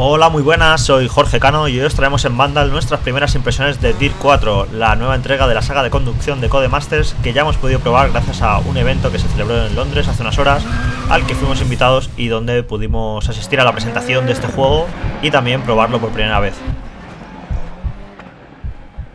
Hola, muy buenas, soy Jorge Cano y hoy os traemos en Vandal nuestras primeras impresiones de Dirt 4, la nueva entrega de la saga de conducción de Codemasters que ya hemos podido probar gracias a un evento que se celebró en Londres hace unas horas, al que fuimos invitados y donde pudimos asistir a la presentación de este juego y también probarlo por primera vez.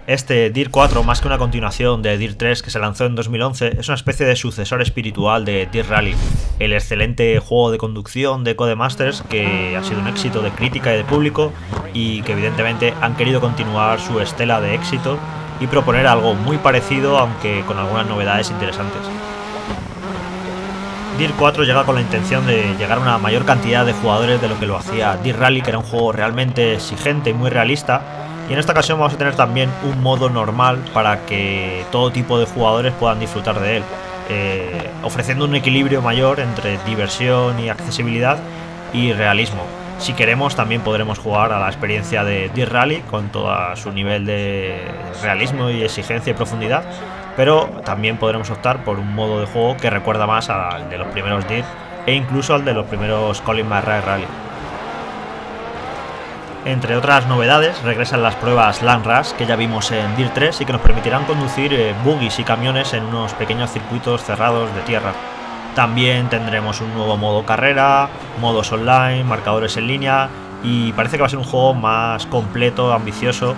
Este Dirt 4, más que una continuación de Dirt 3 que se lanzó en 2011, es una especie de sucesor espiritual de Dirt Rally, el excelente juego de conducción de Codemasters que ha sido un éxito de crítica y de público y que evidentemente han querido continuar su estela de éxito y proponer algo muy parecido aunque con algunas novedades interesantes. Dirt 4 llega con la intención de llegar a una mayor cantidad de jugadores de lo que lo hacía Dirt Rally, que era un juego realmente exigente y muy realista. Y en esta ocasión vamos a tener también un modo normal para que todo tipo de jugadores puedan disfrutar de él, ofreciendo un equilibrio mayor entre diversión y accesibilidad y realismo. Si queremos también podremos jugar a la experiencia de Dirt Rally con todo su nivel de realismo y exigencia y profundidad, pero también podremos optar por un modo de juego que recuerda más al de los primeros Dirt e incluso al de los primeros Colin McRae Rally. Entre otras novedades, regresan las pruebas Land Rush que ya vimos en Dirt 3 y que nos permitirán conducir buggies y camiones en unos pequeños circuitos cerrados de tierra. También tendremos un nuevo modo carrera, modos online, marcadores en línea y parece que va a ser un juego más completo, ambicioso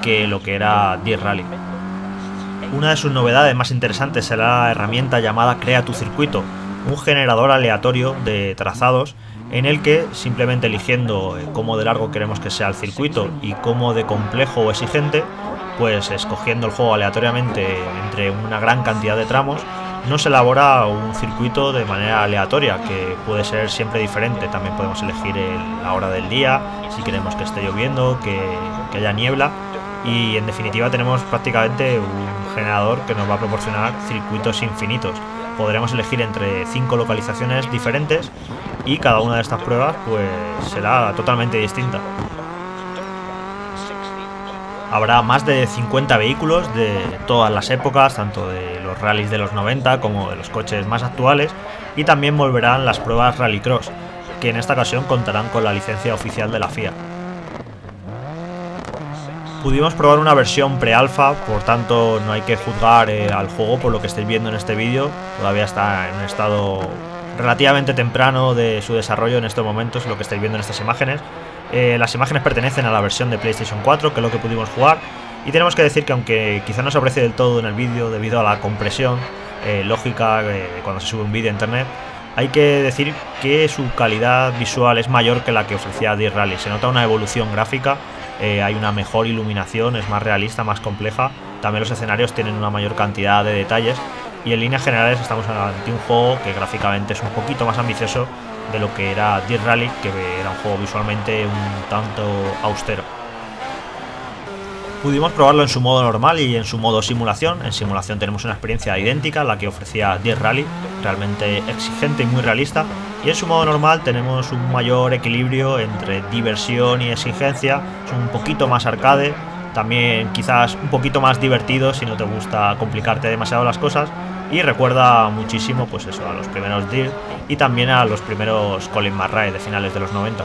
que lo que era Dirt Rally. Una de sus novedades más interesantes será la herramienta llamada Crea tu circuito, un generador aleatorio de trazados en el que simplemente eligiendo cómo de largo queremos que sea el circuito y cómo de complejo o exigente, pues escogiendo el juego aleatoriamente entre una gran cantidad de tramos, nos elabora un circuito de manera aleatoria que puede ser siempre diferente. También podemos elegir la hora del día, si queremos que esté lloviendo, que haya niebla, y en definitiva tenemos prácticamente un generador que nos va a proporcionar circuitos infinitos. Podremos elegir entre 5 localizaciones diferentes y cada una de estas pruebas pues será totalmente distinta. Habrá más de 50 vehículos de todas las épocas, tanto de los rallies de los 90 como de los coches más actuales, y también volverán las pruebas Rallycross, que en esta ocasión contarán con la licencia oficial de la FIA. Pudimos probar una versión pre-alfa, por tanto no hay que juzgar al juego por lo que estáis viendo en este vídeo, todavía está en un estado relativamente temprano de su desarrollo en estos momentos, lo que estáis viendo en estas imágenes. Las imágenes pertenecen a la versión de PlayStation 4, que es lo que pudimos jugar, y tenemos que decir que aunque quizá no se aprecie del todo en el vídeo debido a la compresión lógica cuando se sube un vídeo a internet, hay que decir que su calidad visual es mayor que la que ofrecía Dirt Rally. Se nota una evolución gráfica, hay una mejor iluminación, es más realista, más compleja, también los escenarios tienen una mayor cantidad de detalles. Y en líneas generales estamos ante un juego que gráficamente es un poquito más ambicioso de lo que era Dirt Rally, que era un juego visualmente un tanto austero. Pudimos probarlo en su modo normal y en su modo simulación. En simulación tenemos una experiencia idéntica a la que ofrecía Dirt Rally, realmente exigente y muy realista. Y en su modo normal tenemos un mayor equilibrio entre diversión y exigencia, es un poquito más arcade, también quizás un poquito más divertido si no te gusta complicarte demasiado las cosas, y recuerda muchísimo pues eso, a los primeros Dirt y también a los primeros Colin McRae de finales de los 90.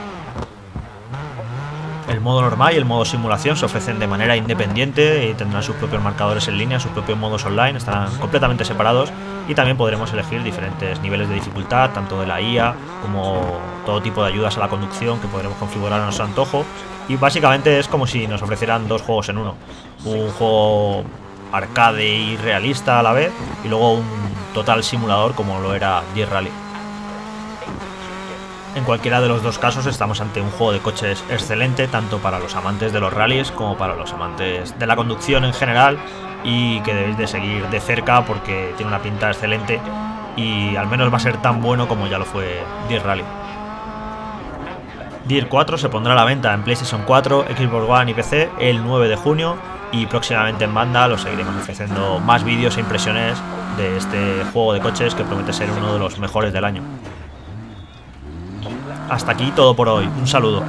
El modo normal y el modo simulación se ofrecen de manera independiente y tendrán sus propios marcadores en línea, sus propios modos online, estarán completamente separados, y también podremos elegir diferentes niveles de dificultad, tanto de la IA como todo tipo de ayudas a la conducción que podremos configurar a nuestro antojo. Y básicamente es como si nos ofrecieran dos juegos en uno, un juego arcade y realista a la vez y luego un total simulador como lo era Dirt Rally. En cualquiera de los dos casos estamos ante un juego de coches excelente, tanto para los amantes de los rallies como para los amantes de la conducción en general, y que debéis de seguir de cerca porque tiene una pinta excelente y al menos va a ser tan bueno como ya lo fue Dirt Rally. Dirt 4 se pondrá a la venta en PlayStation 4, Xbox One y PC el 9 de junio y próximamente en Vandal os seguiremos ofreciendo más vídeos e impresiones de este juego de coches que promete ser uno de los mejores del año. Hasta aquí todo por hoy, un saludo.